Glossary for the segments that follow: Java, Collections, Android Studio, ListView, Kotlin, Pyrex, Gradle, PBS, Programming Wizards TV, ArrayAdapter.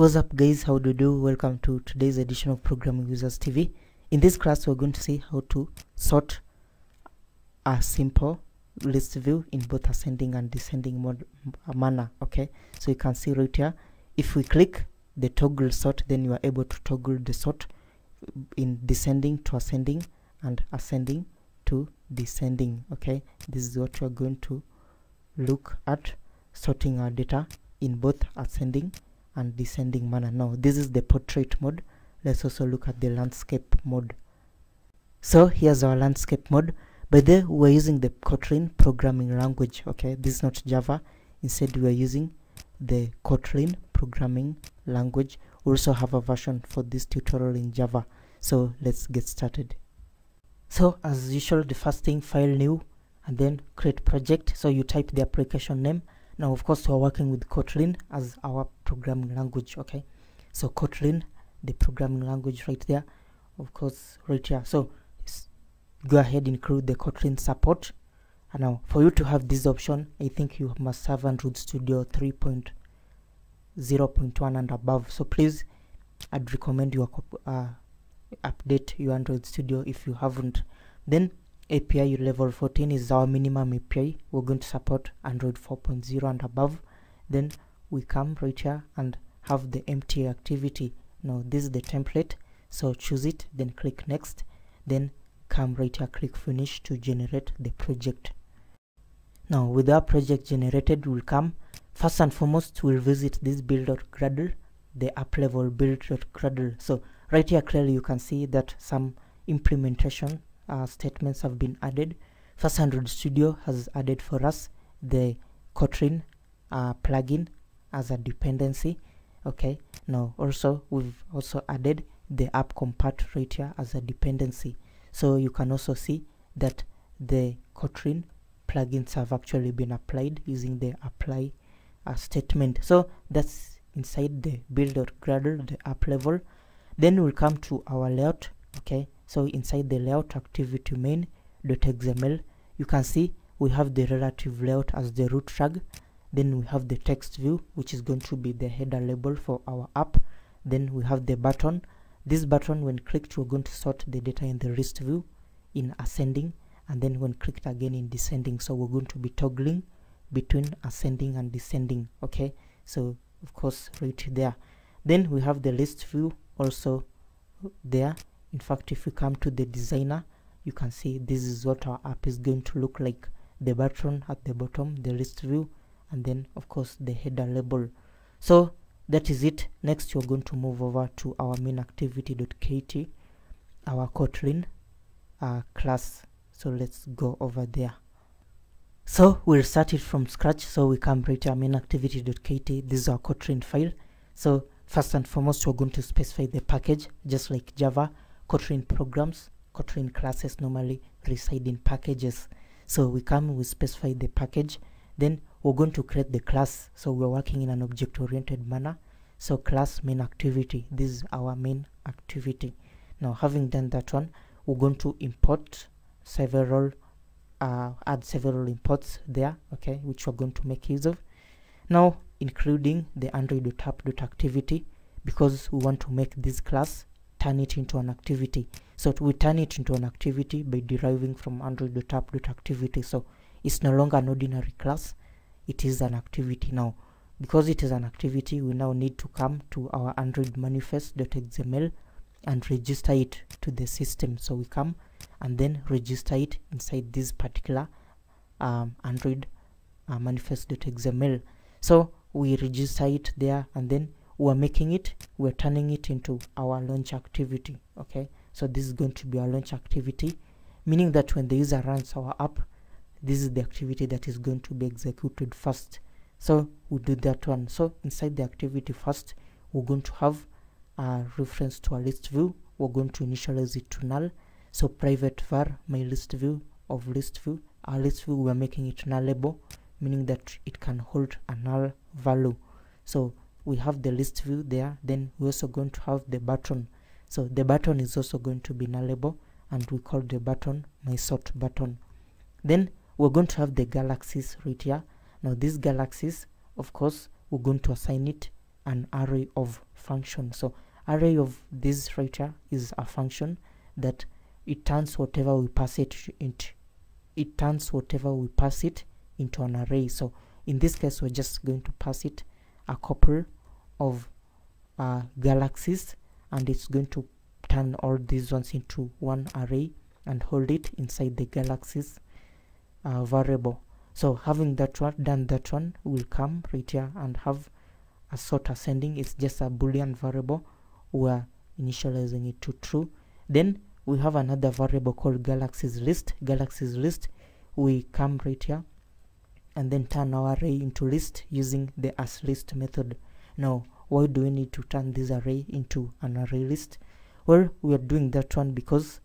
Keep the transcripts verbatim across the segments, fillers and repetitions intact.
What's up guys, how do you do? Welcome to today's edition of Programming Wizards T V. In this class we're going to see how to sort a simple list view in both ascending and descending mode manner. Okay, so you can see right here, if we click the toggle sort, then you are able to toggle the sort in descending to ascending and ascending to descending. Okay, this is what we're going to look at, sorting our data in both ascending and descending manner. Now this is the portrait mode. Let's also look at the landscape mode. So here's our landscape mode. By the way, we're using the Kotlin programming language. Okay, this is not Java. Instead we are using the Kotlin programming language. We also have a version for this tutorial in Java. So let's get started. So as usual, the first thing, file new, and then create project. So you type the application name. Now of course we are working with Kotlin as our programming language. Okay, so Kotlin, the programming language right there, of course right here. So go ahead, include the Kotlin support. And now for you to have this option, I think you must have Android Studio three point zero point one and above. So please, I'd recommend you uh, update your Android Studio if you haven't. Then A P I level fourteen is our minimum A P I. We're going to support Android four point zero and above. Then we come right here and have the empty activity. Now this is the template, so choose it, then click next, then come right here, click finish to generate the project. Now with our project generated, we'll come first and foremost, we'll visit this build.gradle, the app level build.gradle. So right here clearly you can see that some implementation Uh, statements have been added. First, Android Studio has added for us the Kotlin uh, plugin as a dependency. Okay, now also we've also added the app compat right here as a dependency. So you can also see that the Kotlin plugins have actually been applied using the apply uh, statement. So that's inside the build.gradle, the app level. Then we'll come to our layout. Okay, so inside the layout activity main.xml, you can see we have the relative layout as the root tag. Then we have the text view, which is going to be the header label for our app. Then we have the button. This button, when clicked, we're going to sort the data in the list view in ascending, and then when clicked again in descending. So we're going to be toggling between ascending and descending. Okay, so of course right there. Then we have the list view also there. In fact, if you come to the designer, you can see this is what our app is going to look like. The button at the bottom, the list view, and then of course the header label. So that is it. Next you're going to move over to our main activity dot k t, our Kotlin uh, class. So let's go over there. So we'll start it from scratch. So we come right to our main activity dot k t. This is our Kotlin file. So first and foremost, we're going to specify the package. Just like Java, Kotlin programs, Kotlin classes normally reside in packages. So we come, we specify the package. Then we're going to create the class. So we're working in an object-oriented manner. So class main activity. This is our main activity. Now, having done that one, we're going to import several, uh, add several imports there, okay, which we're going to make use of. Now, including the android dot app dot activity, because we want to make this class turn it into an activity. So we turn it into an activity by deriving from android dot app dot activity. So it's no longer an ordinary class, it is an activity now. Because it is an activity, we now need to come to our android manifest dot x m l and register it to the system. So we come and then register it inside this particular um, android uh, manifest dot x m l. So we register it there, and then we're making it, we're turning it into our launch activity. Okay, so this is going to be our launch activity, meaning that when the user runs our app, this is the activity that is going to be executed first. So we do that one. So inside the activity first, we're going to have a reference to our list view. We're going to initialize it to null. So private var my list view of list view, our list view, we're making it nullable, meaning that it can hold a null value. So we have the list view there. Then we're also going to have the button. So the button is also going to be nullable, and we call the button my sort button. Then we're going to have the galaxies right here. Now these galaxies, of course, we're going to assign it an array of functions. So array of this right here is a function that it turns whatever we pass it into it turns whatever we pass it into an array. So in this case, we're just going to pass it a couple of uh, galaxies, and it's going to turn all these ones into one array and hold it inside the galaxies uh, variable. So having that one done, that one will come right here and have a sort ascending. It's just a boolean variable. We are initializing it to true. Then we have another variable called galaxies list. Galaxies list, we come right here and then turn our array into list using the asList method. Now, why do we need to turn this array into an array list? Well, we are doing that one because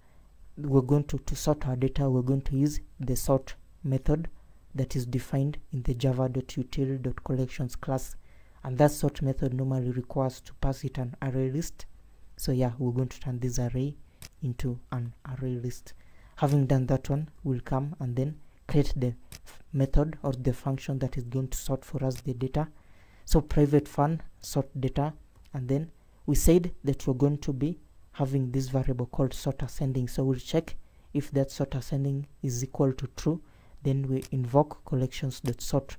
we're going to, to sort our data. We're going to use the sort method that is defined in the java.util.collections class, and that sort method normally requires to pass it an array list. So yeah, we're going to turn this array into an array list. Having done that one, we'll come and then create the method or the function that is going to sort for us the data. So private fun sort data, and then we said that we're going to be having this variable called sort ascending. So we'll check if that sort ascending is equal to true, then we invoke collections.sort.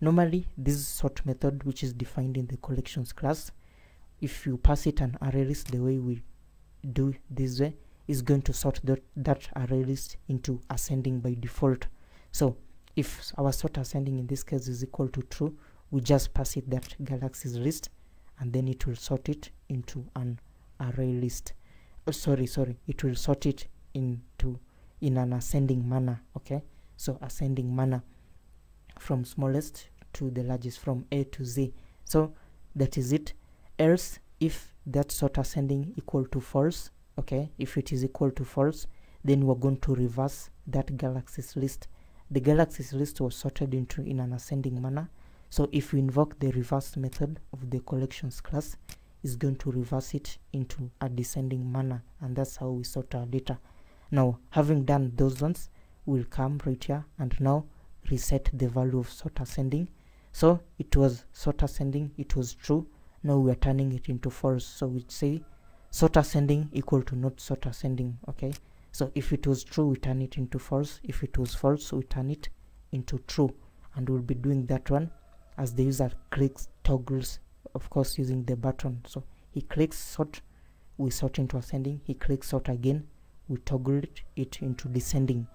Normally this sort method, which is defined in the collections class, if you pass it an array list the way we do this way, is going to sort that, that array list into ascending by default. So if our sort ascending in this case is equal to true, we just pass it that galaxies list, and then it will sort it into an array list. Oh, sorry, sorry, it will sort it into in an ascending manner. Okay, so ascending manner from smallest to the largest, from A to Z. So that is it. Else, if that sort ascending equal to false, okay, if it is equal to false, then we're going to reverse that galaxies list. The galaxies list was sorted into in an ascending manner. So if we invoke the reverse method of the collections class, it's going to reverse it into a descending manner, and that's how we sort our data. Now, having done those ones, we'll come right here and now reset the value of sort ascending. So it was sort ascending, it was true. Now we are turning it into false. So we say sort ascending equal to not sort ascending. Okay, so if it was true, we turn it into false. If it was false, we turn it into true, and we'll be doing that one as the user clicks, toggles, of course, using the button. So he clicks sort, we sort into ascending. He clicks sort again, we toggle it, it into descending.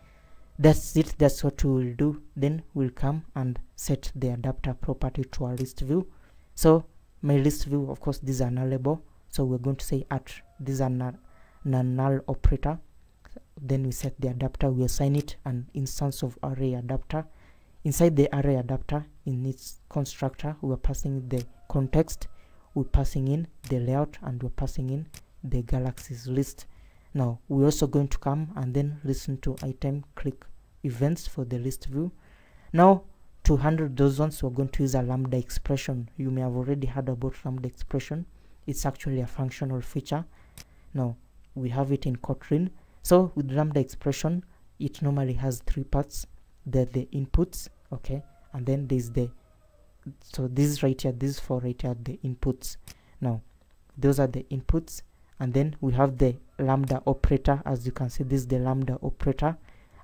That's it. That's what we will do. Then we'll come and set the adapter property to our list view. So my list view, of course, this is nullable, so we're going to say at this an null operator. Then we set the adapter, we assign it an instance of array adapter. Inside the array adapter, in its constructor, we're passing the context, we're passing in the layout, and we're passing in the galaxies list. Now we're also going to come and then listen to item click events for the list view. Now to handle those ones, we're going to use a lambda expression. You may have already heard about lambda expression. It's actually a functional feature. Now we have it in Kotlin. So with lambda expression, it normally has three parts. That the inputs, okay, and then there's the, so this right here, this four right here, the inputs. Now those are the inputs, and then we have the lambda operator. As you can see, this is the lambda operator,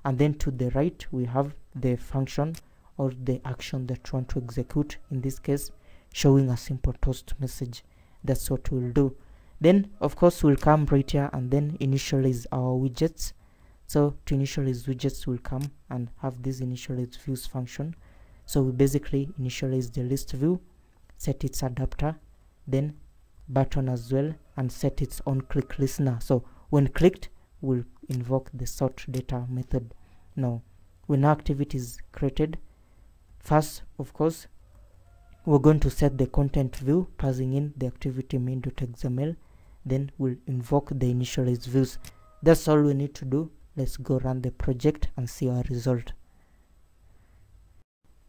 and then to the right we have the function or the action that we want to execute, in this case showing a simple toast message. That's what we'll do. Then of course we'll come right here and then initialize our widgets. So to initialize widgets, we'll come and have this initialize views function. So we basically initialize the list view, set its adapter, then button as well, and set its own click listener. So when clicked, we'll invoke the sort data method. Now when activity is created, first, of course, we're going to set the content view, passing in the activity main.xml. Then we'll invoke the initialize views. That's all we need to do. Let's go run the project and see our result.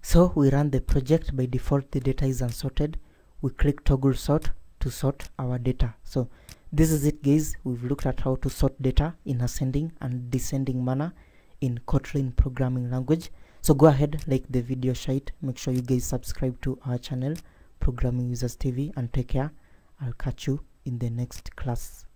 So we run the project. By default, the data is unsorted. We click toggle sort to sort our data. So this is it, guys. We've looked at how to sort data in ascending and descending manner in Kotlin programming language. So go ahead, like the video, share it. Make sure you guys subscribe to our channel, Programming Wizards T V, and take care. I'll catch you in the next class.